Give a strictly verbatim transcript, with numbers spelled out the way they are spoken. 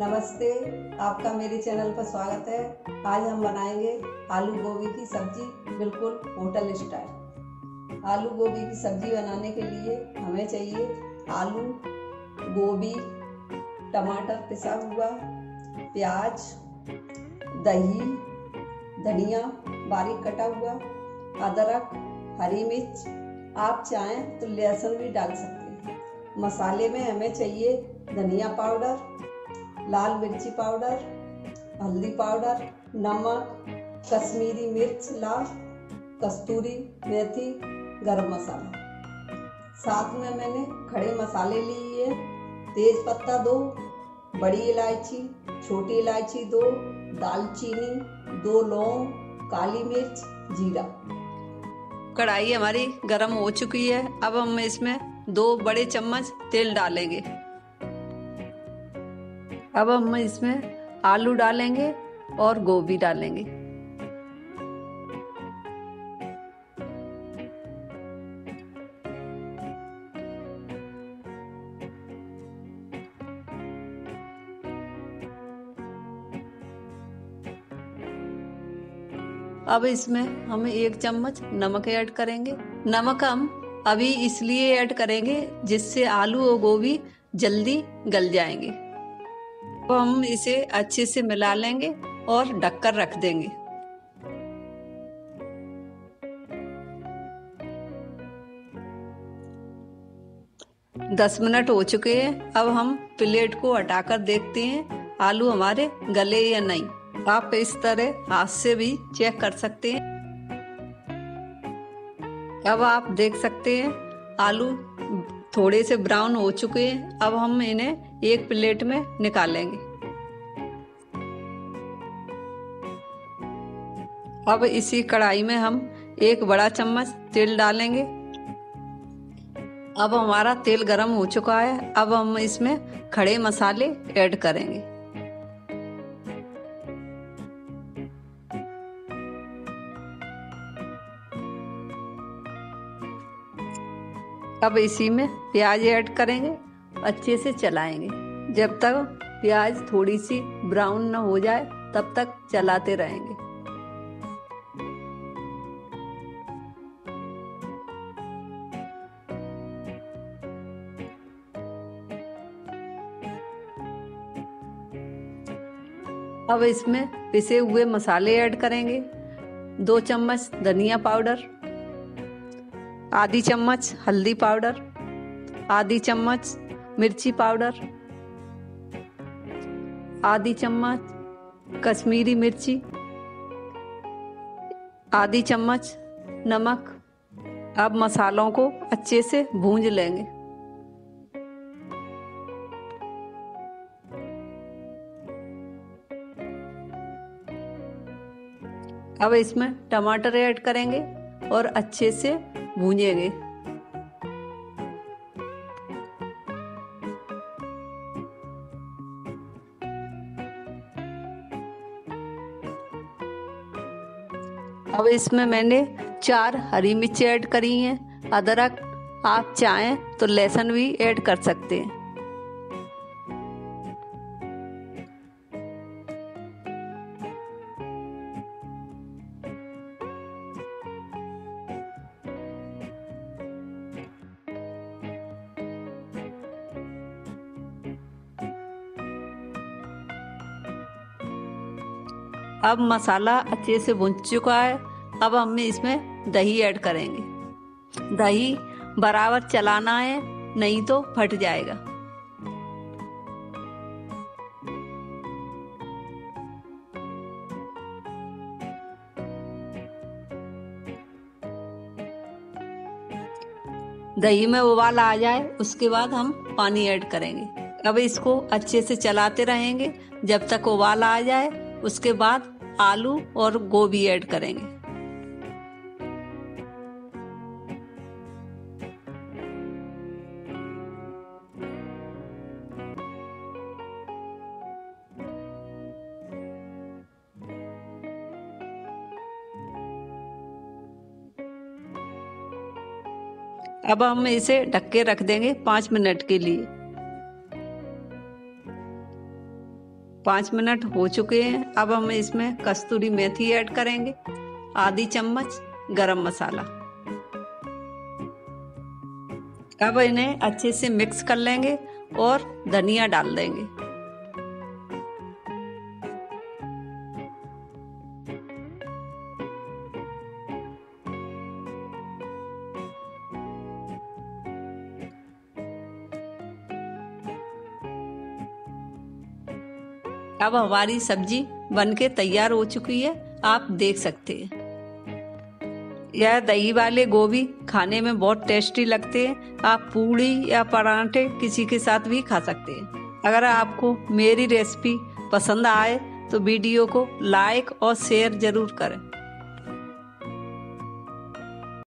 नमस्ते, आपका मेरे चैनल पर स्वागत है। आज हम बनाएंगे आलू गोभी की सब्जी बिल्कुल होटल स्टाइल। आलू गोभी की सब्जी बनाने के लिए हमें चाहिए आलू, गोभी, टमाटर पिसा हुआ, प्याज, दही, धनिया बारीक कटा हुआ, अदरक, हरी मिर्च, आप चाहें तो लहसुन भी डाल सकते हैं। मसाले में हमें चाहिए धनिया पाउडर, लाल मिर्ची पाउडर, हल्दी पाउडर, नमक, कश्मीरी मिर्च लाल, कस्तूरी मेथी, गरम मसाला। साथ में मैंने खड़े मसाले लिए हैं, तेज पत्ता दो, बड़ी इलायची, छोटी इलायची दो, दालचीनी, दो लौंग, काली मिर्च, जीरा। कढ़ाई हमारी गरम हो चुकी है, अब हम इसमें दो बड़े चम्मच तेल डालेंगे। अब हम इसमें आलू डालेंगे और गोभी डालेंगे। अब इसमें हम एक चम्मच नमक ऐड करेंगे। नमक हम अभी इसलिए ऐड करेंगे जिससे आलू और गोभी जल्दी गल जाएंगे। अब हम इसे अच्छे से मिला लेंगे और ढककर रख देंगे। दस मिनट हो चुके हैं, अब हम प्लेट को हटाकर देखते हैं आलू हमारे गले या नहीं। आप इस तरह हाथ से भी चेक कर सकते हैं। अब आप देख सकते हैं आलू थोड़े से ब्राउन हो चुके हैं। अब हम इन्हें एक प्लेट में निकालेंगे। अब इसी कढ़ाई में हम एक बड़ा चम्मच तेल डालेंगे। अब हमारा तेल गरम हो चुका है, अब हम इसमें खड़े मसाले ऐड करेंगे। अब इसी में प्याज ऐड करेंगे, अच्छे से चलाएंगे। जब तक प्याज थोड़ी सी ब्राउन ना हो जाए तब तक चलाते रहेंगे। अब इसमें पिसे हुए मसाले ऐड करेंगे। दो चम्मच धनिया पाउडर, आधी चम्मच हल्दी पाउडर, आधी चम्मच मिर्ची पाउडर, आधी चम्मच कश्मीरी मिर्ची, आधी चम्मच नमक। अब मसालों को अच्छे से भूंज लेंगे। अब इसमें टमाटर ऐड करेंगे और अच्छे से भूनेंगे। अब इसमें मैंने चार हरी मिर्च ऐड करी हैं, अदरक, आप चाहें तो लहसुन भी ऐड कर सकते हैं। अब मसाला अच्छे से भुन चुका है, अब हम इसमें दही ऐड करेंगे। दही बराबर चलाना है, नहीं तो फट जाएगा। दही में उबाल आ जाए उसके बाद हम पानी ऐड करेंगे। अब इसको अच्छे से चलाते रहेंगे जब तक उबाल आ जाए, उसके बाद आलू और गोभी ऐड करेंगे। अब हम इसे ढक के रख देंगे पाँच मिनट के लिए। पाँच मिनट हो चुके हैं। अब हम इसमें कस्तूरी मेथी ऐड करेंगे, आधी चम्मच गरम मसाला। अब इन्हें अच्छे से मिक्स कर लेंगे और धनिया डाल देंगे। अब हमारी सब्जी बनके तैयार हो चुकी है, आप देख सकते हैं। यह दही वाले गोभी खाने में बहुत टेस्टी लगते हैं। आप पूड़ी या परांठे किसी के साथ भी खा सकते हैं। अगर आपको मेरी रेसिपी पसंद आए तो वीडियो को लाइक और शेयर जरूर करें।